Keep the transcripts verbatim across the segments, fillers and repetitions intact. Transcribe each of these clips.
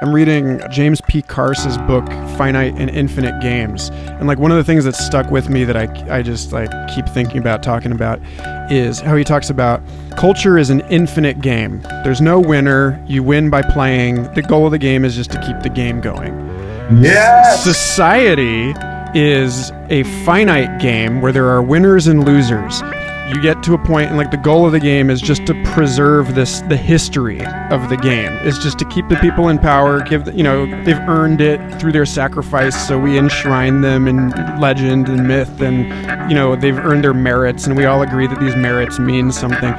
I'm reading James P. Carse's book, Finite and Infinite Games. And like one of the things that stuck with me that I, I just like keep thinking about talking about is how he talks about culture is an infinite game. There's no winner. You win by playing. The goal of the game is just to keep the game going. Yes. Society is a finite game where there are winners and losers. You get to a point and like the goal of the game is just to preserve this, the history of the game. It's just to keep the people in power, give the, you know, they've earned it through their sacrifice, so we enshrine them in legend and myth, and you know, they've earned their merits, and we all agree that these merits mean something.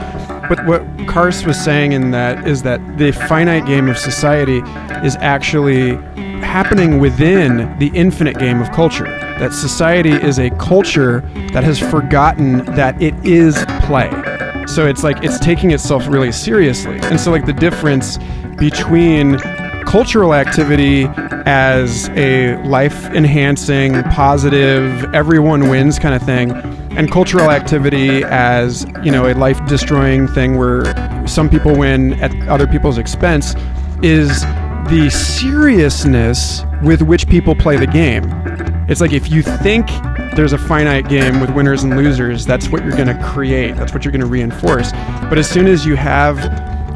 But what Carse was saying in that is that the finite game of society is actually happening within the infinite game of culture. That society is a culture that has forgotten that it is play. So it's like it's taking itself really seriously. And so like the difference between cultural activity as a life-enhancing, positive, everyone wins kind of thing, and cultural activity as, you know, a life-destroying thing where some people win at other people's expense is the seriousness with which people play the game. It's like if you think there's a finite game with winners and losers, that's what you're going to create. That's what you're going to reinforce. But as soon as you have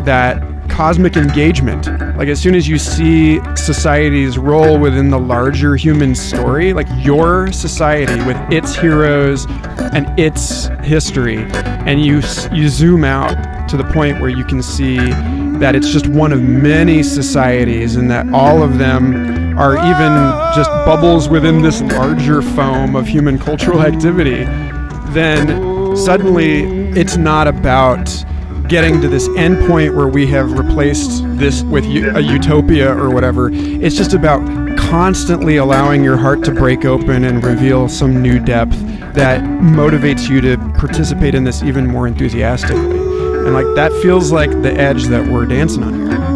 that cosmic engagement, like as soon as you see society's role within the larger human story, like your society with its heroes and its history, and you you zoom out to the point where you can see that it's just one of many societies and that all of them are even just bubbles within this larger foam of human cultural activity, then suddenly it's not about getting to this end point where we have replaced this with a utopia or whatever. It's just about constantly allowing your heart to break open and reveal some new depth that motivates you to participate in this even more enthusiastically. And like that feels like the edge that we're dancing on here.